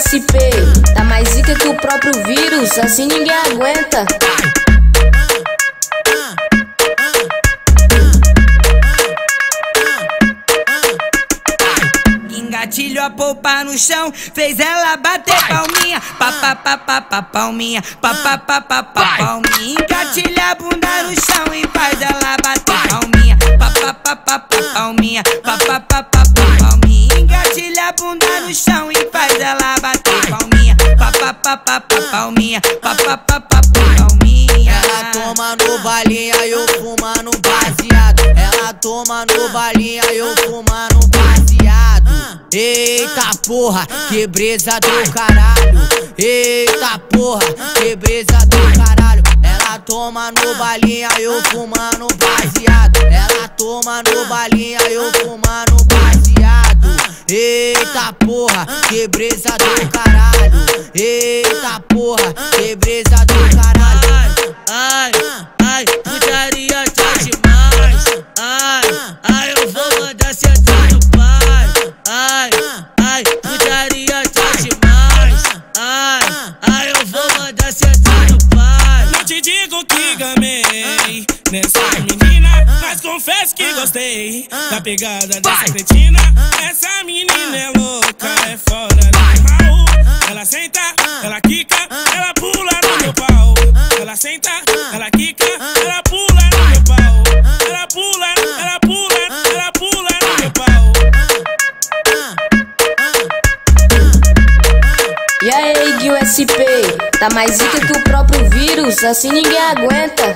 USP. Tá mais zica que o próprio vírus, assim ninguém aguenta. Engatilhou a polpa no chão, fez ela bater palminha, pa pa pa pa pa palminha, pa pa pa pa pa palminha. Engatilha a bunda no chão e faz ela bater palminha, pa pa pa pa pa palminha, pa pa pa pa palminha. Engatilha a bunda no chão e faz ela bater palminha, pa pa pa pa pa palminha, pa pa pa pa palminha. Ela toma no balinha, eu fuma no baseado. Ela toma no balinha, eu fuma no baseado. Eita porra, que brisa do caralho. Eita porra, que brisa do caralho. Ela toma no balinha, eu fumando baseado. Ela toma no balinha, eu fumando baseado. Eita porra, que brisa do caralho. Eita porra, que brisa do caralho. Ai, ai, putaria tá demais. Ai, ai, eu vou mandar sentar no pai. Ai, ai, putaria tá demais. Ai, ai, eu vou mandar sentar no pai. Não te digo que gamei nessa menina, mas confesso que gostei da pegada dessa cretina. Essa menina é louca, é fora do mal. Ela senta, ela quica, ela pula no meu pau. Ela senta, ela quica, ela pula no meu pau. Ela pula, ela pula, ela pula no meu pau. E aí, Gui USP, tá mais zica que o próprio vírus, assim ninguém aguenta.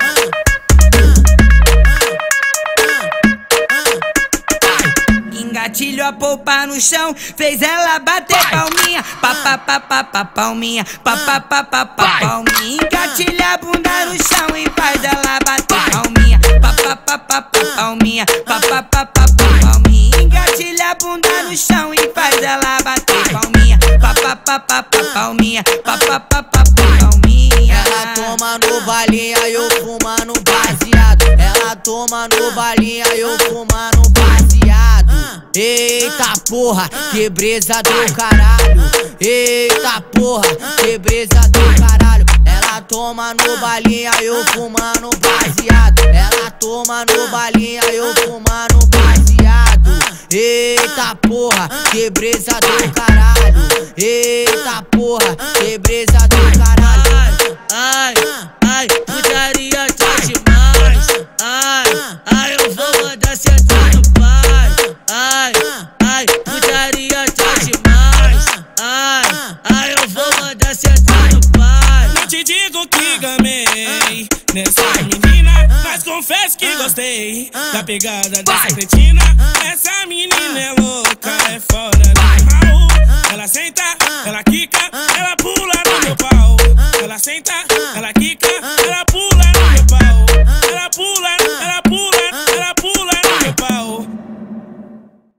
Engatilhou a polpa no chão, fez ela bater palminha, pa pa pa pa pa palminha, pa pa pa pa pa palminha. Engatilha a bunda no chão e faz ela bater palminha, pa pa pa pa pa palminha, pa pa pa pa pa palminha. Engatilha a bunda no chão e faz ela bater palminha, pa pa pa pa pa palminha, pa pa pa pa palminha. Ela toma no balinha, eu fuma no baseado. Ela toma no balinha, eu fuma no baseado. Eita porra, que brisa do caralho. Eita porra, que brisa do caralho. Ela toma no balinha, eu fumando baseado. Ela toma no balinha, eu fumando baseado. Eita porra, que brisa do caralho. Eita porra, que brisa do caralho. Ai, ai, putaria tá demais. Ai, ai, eu vou mandar sentar no pai. Ai, ai, putaria tá demais. Ai, ai, eu vou mandar sentar no pai. Não te digo que gamei nessa menina, mas confesso que gostei da pegada dessa cretina. Essa menina é louca, é fora do mal. Ela senta, ela quica, ela pula no meu pau. Ela senta, ela quica, ela